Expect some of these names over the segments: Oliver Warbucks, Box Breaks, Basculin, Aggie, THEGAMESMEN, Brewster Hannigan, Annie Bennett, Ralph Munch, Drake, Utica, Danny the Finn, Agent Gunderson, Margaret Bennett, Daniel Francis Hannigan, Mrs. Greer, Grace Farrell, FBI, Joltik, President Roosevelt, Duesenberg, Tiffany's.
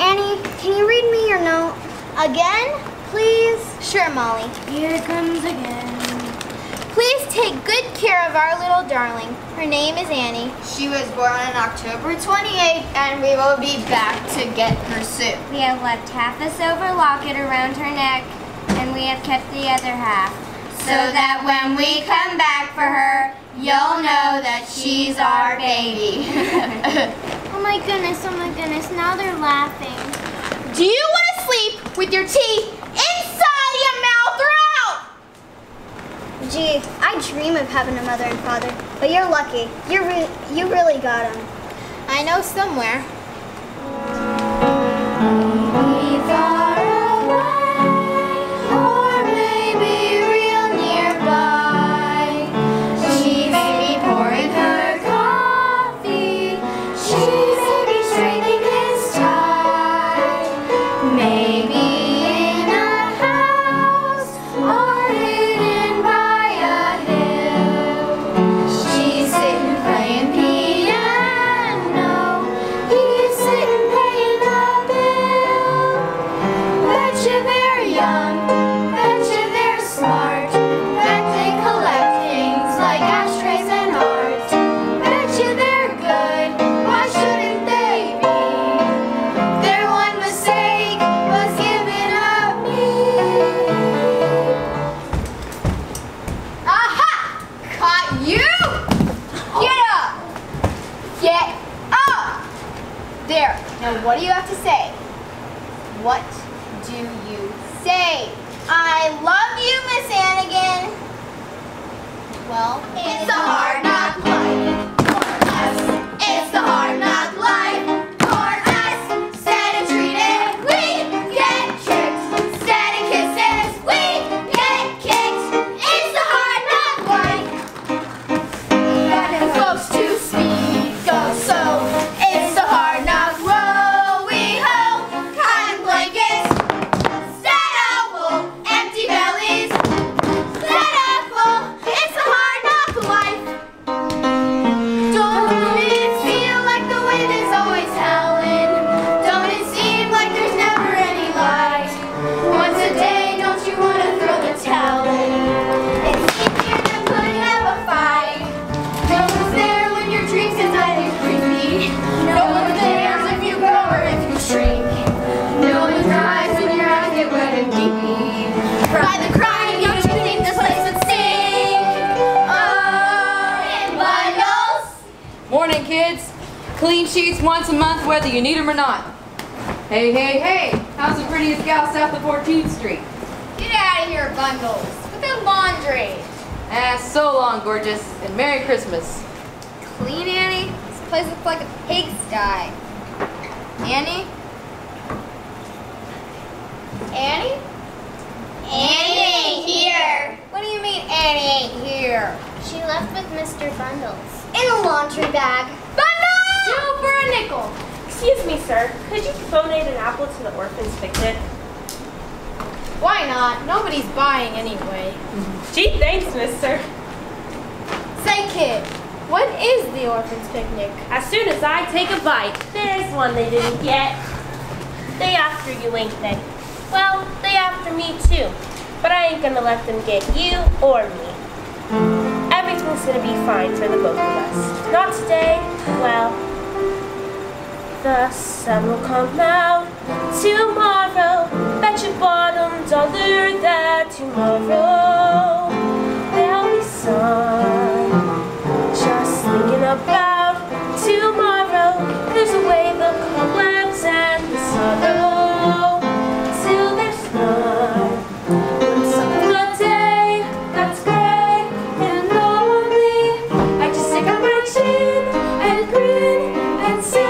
Annie, can you read me your note? Again? Please? Sure, Molly. Here it comes again. Please take good care of our little darling. Her name is Annie. She was born on October 28th, and we will be back to get her soon. We have left half a silver locket around her neck, and we have kept the other half, so that when we come back for her, you'll know that she's our baby. Oh my goodness, oh my goodness, now they're laughing. Do you want to sleep with your teeth inside your mouth or out? Gee, I dream of having a mother and father, but you're lucky. You really got them. I know somewhere. What do you have to say? What do you say? I love you, Miss Hannigan. Well, it's a hard knock life for us. It's the hard knock life for us. Instead of treated, we get tricked. Instead of kisses, we get kicked. It's the hard knock life. That is close to speed, goes so. Clean sheets once a month, whether you need them or not. Hey, hey, hey, how's the prettiest gal south of 14th Street? Get out of here, bundles. With the laundry. Ah, so long, gorgeous, and Merry Christmas. Clean, Annie? This place looks like a pigsty. Annie? Annie? Annie ain't here. What do you mean Annie ain't here? She left with Mr. Bundles. In a laundry bag. Bundles! Two for a nickel. Excuse me, sir. Could you donate an apple to the orphans' picnic? Why not? Nobody's buying anyway. Gee, thanks, mister. Say, kid, what is the orphans' picnic? As soon as I take a bite, there's one they didn't get. They after you, ain't they? Well, they after me, too. But I ain't gonna let them get you or me. Everything's gonna be fine for the both of us. Not today, well... The sun will come out tomorrow. Bet your bottom dollar that tomorrow there'll be sun. Just thinking about tomorrow, there's a way the cobwebs and the sorrow till there's none. Once upon a day that's gray and lonely, I just stick up my chin and grin and say.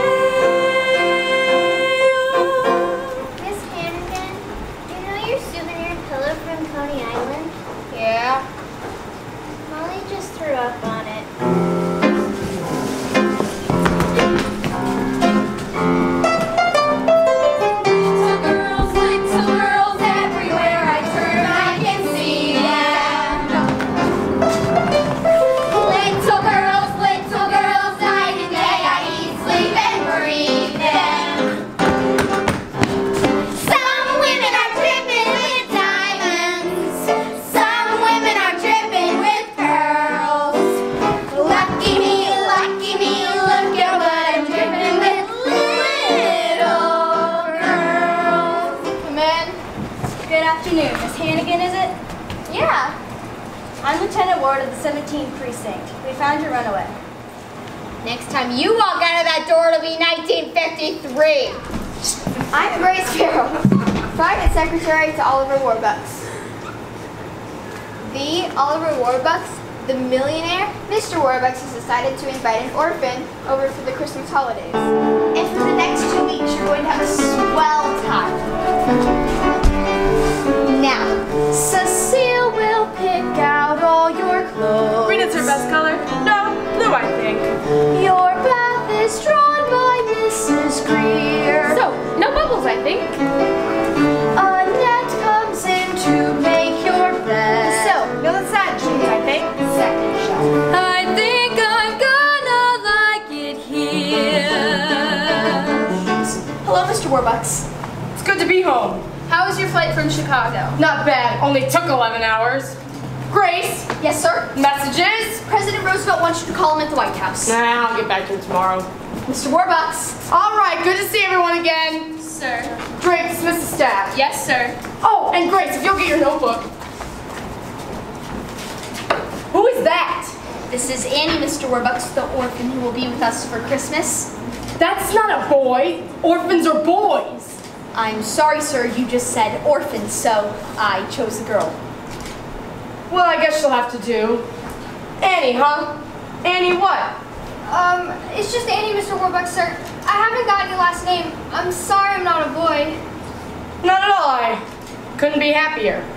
Up on it. afternoon. Miss Hannigan, is it? Yeah. I'm Lieutenant Ward of the 17th Precinct. We found your runaway. Next time you walk out of that door, it'll be 1953. I'm Grace Farrell, Private Secretary to Oliver Warbucks. The Oliver Warbucks, the millionaire, Mr. Warbucks has decided to invite an orphan over for the Christmas holidays. And for the next 2 weeks, you're going to have a swell time. Now, Cecile will pick out all your clothes. Green is her best color. No, blue, I think. Your bath is drawn by Mrs. Greer. So, no bubbles, I think. Annette comes in to make your bed. So, no, that's not jeans, I think. Second shot. I think I'm gonna like it here. Hello, Mr. Warbucks. It's good to be home. How was your flight from Chicago? Not bad. Only took 11 hours. Grace? Yes, sir? Messages? President Roosevelt wants you to call him at the White House. Nah, I'll get back to him tomorrow. Mr. Warbucks. All right, good to see everyone again. Sir. Drake, dismiss the staff. Yes, sir. Oh, and Grace, if you'll get your notebook. Who is that? This is Annie, Mr. Warbucks, the orphan who will be with us for Christmas. That's not a boy. Orphans are boys. I'm sorry, sir, you just said orphan, so I chose a girl. Well, I guess she'll have to do. Annie, huh? Annie what? It's just Annie, Mr. Warbucks, sir. I haven't gotten your last name. I'm sorry I'm not a boy. Not at all. I couldn't be happier.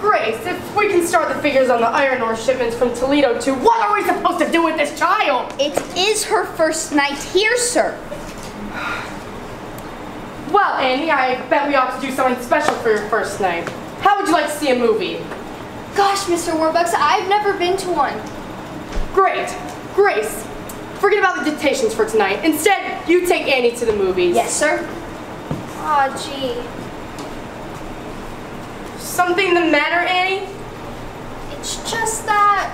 Grace, if we can start the figures on the iron ore shipments from Toledo to what are we supposed to do with this child? It is her first night here, sir. Well, Annie, I bet we ought to do something special for your first night. How would you like to see a movie? Gosh, Mr. Warbucks, I've never been to one. Great. Grace, forget about the dictations for tonight. Instead, you take Annie to the movies. Yes, sir. Aw, gee. Something the matter, Annie? It's just that,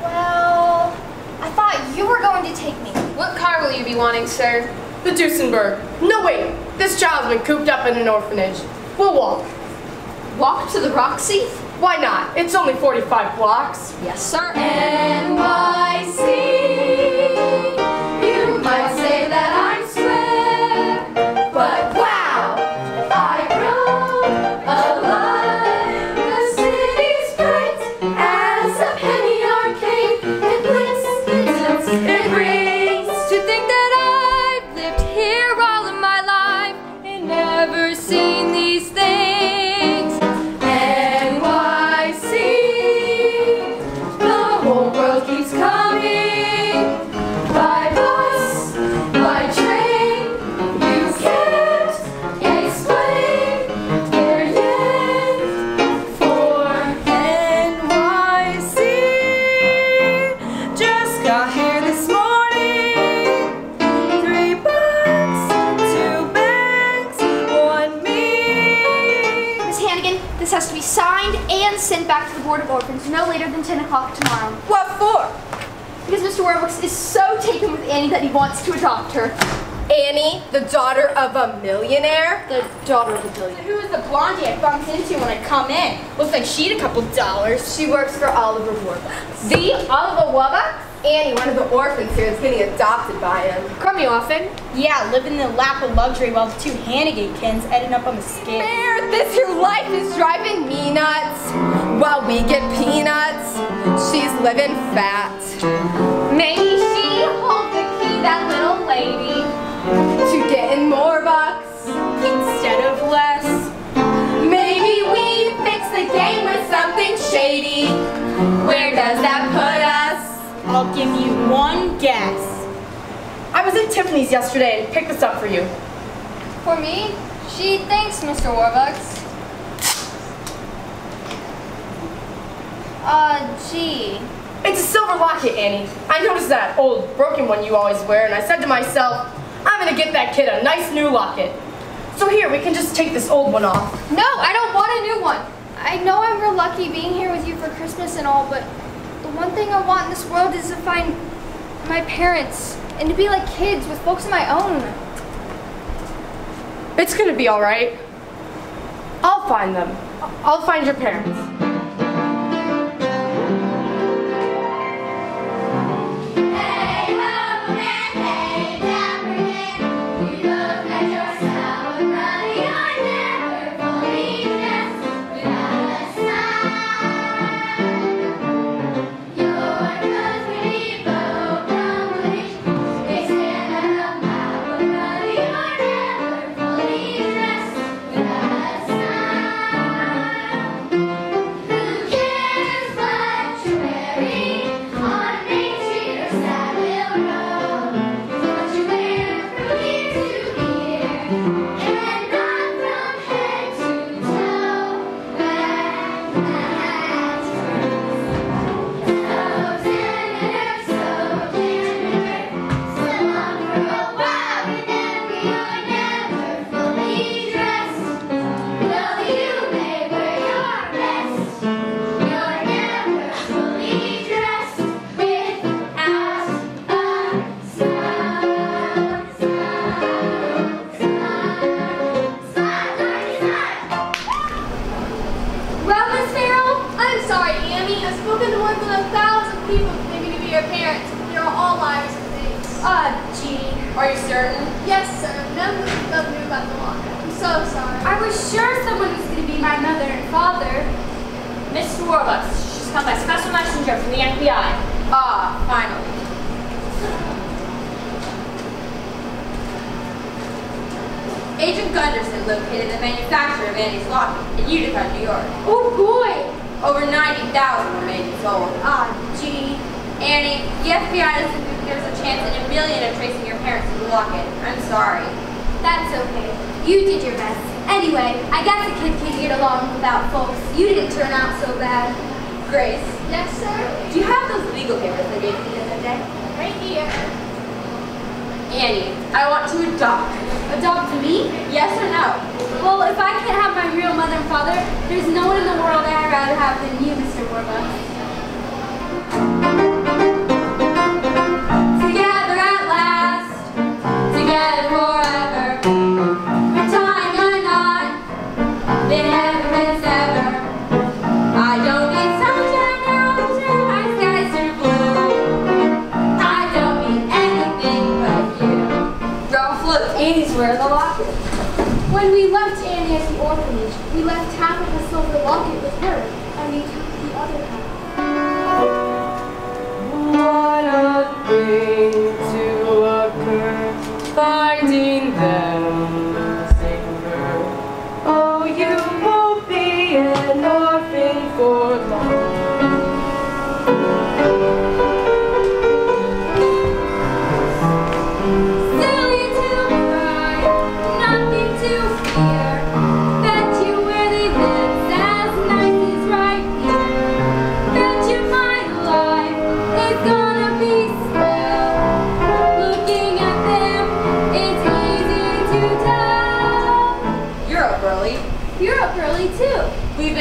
well, I thought you were going to take me. What car will you be wanting, sir? The Duesenberg. No, wait. This child's been cooped up in an orphanage. We'll walk. Walk to the Roxy? Why not? It's only 45 blocks. Yes, sir. NYC, you might say that I'm square, but wow, I've grown a lot. The city's bright as a penny arcade. It blinks, it tilts, it rings. To think that I've lived here all of my life and never seen these things. Sent back to the Board of Orphans no later than 10 o'clock tomorrow. What for? Because Mr. Warbucks is so taken with Annie that he wants to adopt her. Annie, the daughter of a millionaire? The daughter of a millionaire. Who is the blondie I bumped into when I come in? Looks like she'd a couple dollars. She works for Oliver Warbucks. The Oliver Warbucks? Annie, one of the orphans here, is getting adopted by him. Crummy orphan? Yeah, living in the lap of luxury while the two Hannigan-kins ending up on the skid. Bear, this your life is driving me nuts. While we get peanuts, she's living fat. Maybe she holds the key, that little lady, to getting more bucks instead of less. Maybe we fix the game with something shady. Where does that put us? I'll give you one guess. I was at Tiffany's yesterday and picked this up for you. For me? She thinks, Mr. Warbucks. Gee. It's a silver locket, Annie. I noticed that old broken one you always wear, and I said to myself, I'm gonna get that kid a nice new locket. So here, we can just take this old one off. No, I don't want a new one. I know I'm real lucky being here with you for Christmas and all, but the one thing I want in this world is to find my parents and to be like kids with folks of my own. It's gonna be all right. I'll I'll find them. I'll find your parents. Agent Gunderson located the manufacturer of Annie's locket in Utica, New York. Oh boy! Over 90,000 remain sold. Ah, gee. Annie, the FBI doesn't think there's a chance in a million of tracing your parents to the locket. I'm sorry. That's okay. You did your best. Anyway, I guess a kid can get along without folks. You didn't turn out so bad. Grace. Yes, sir? Do you have those legal papers I gave you the other day? Right here. Annie, I want to adopt. Adopt me? Yes or no? Well, if I can't have my real mother and father, there's no one in the world I'd rather have than you, Mr. Warbucks. Together at last, together forever. We're tying a knot that ever is ever. I don't need sunshine or ocean, my skies are blue. I don't need anything but you. Ralph, look, Annie's wearing the locket. When we left Annie at the orphanage, we left half of the silver locket with her, and we took the other half. What a thing to occur, finding them singer. Oh, you won't be an orphan for long.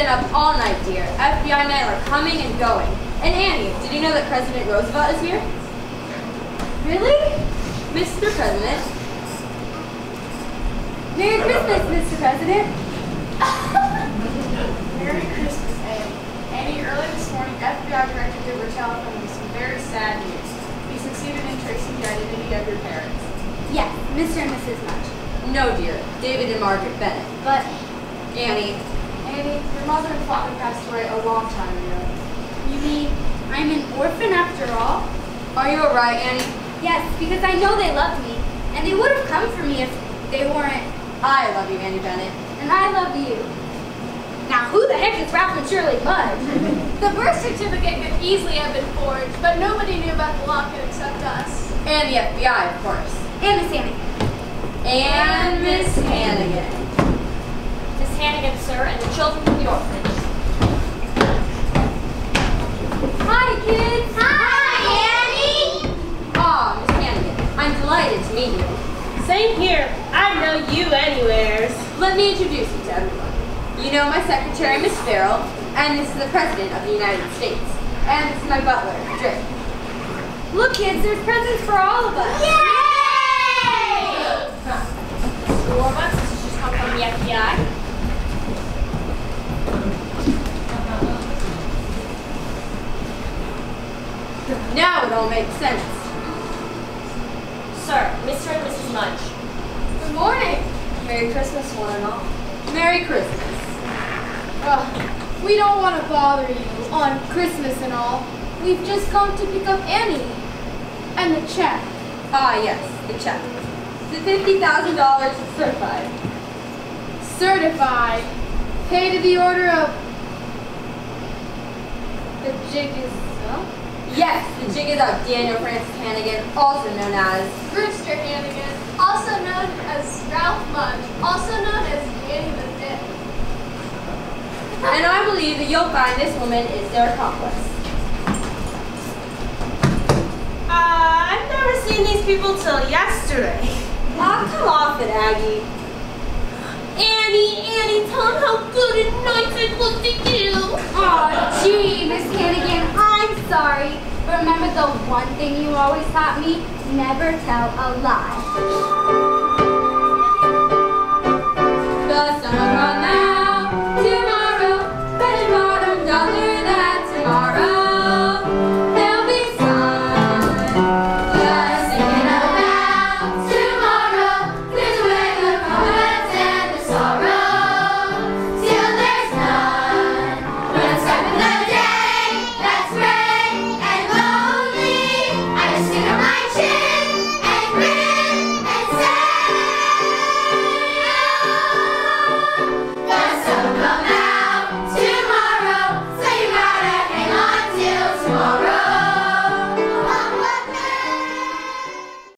Up all night, dear. FBI men are coming and going. And Annie, did you know that President Roosevelt is here? Really? Mr. President. Merry Christmas, Mr. President. Merry Christmas, Annie. Annie, early this morning, FBI Director Gilbert telephoned me some very sad news. We succeeded in tracing the identity of your parents. Yes, Mr. and Mrs. Munch. No, dear. David and Margaret Bennett. But, Annie... Annie, your mother and father passed away a long time ago. You mean I'm an orphan after all? Are you alright, Annie? Yes, because I know they love me, and they would have come for me if they weren't. I love you, Annie Bennett. And I love you. Now, who the heck is Ralph and Shirley Mudge? The birth certificate could easily have been forged, but nobody knew about the locket except us. And the FBI, of course. And Miss Hannigan. And Miss Hannigan. Hannigan, sir, and the children from the orphanage. Hi, kids! Hi, Annie! Aw, Miss Hannigan, I'm delighted to meet you. Same here. I'd know you anywheres. Let me introduce you to everyone. You know my secretary, Miss Farrell, and this is the President of the United States. And this is my butler, Drake. Look, kids, there's presents for all of us. Yay! Mr. Warbucks, did you just come from the FBI? Now it all makes sense. Sir, Mr. and Mrs. Munch. Good morning. Merry Christmas, one and all. Merry Christmas. We don't want to bother you on Christmas and all. We've just come to pick up Annie. And the check. Ah, yes, the check. The $50,000 is certified. Certified. Pay to the order of... The jig is up? Yes, the jig is up. Daniel Francis Hannigan, also known as... Brewster Hannigan, also known as Ralph Munch, also known as Danny the Finn. And I believe that you'll find this woman is their accomplice. I've never seen these people till yesterday. I'll come off it, Aggie. Annie, tell them how good and nice it looked at you. Aw, gee, Miss Hannigan, I'm sorry. Remember the one thing you always taught me? Never tell a lie.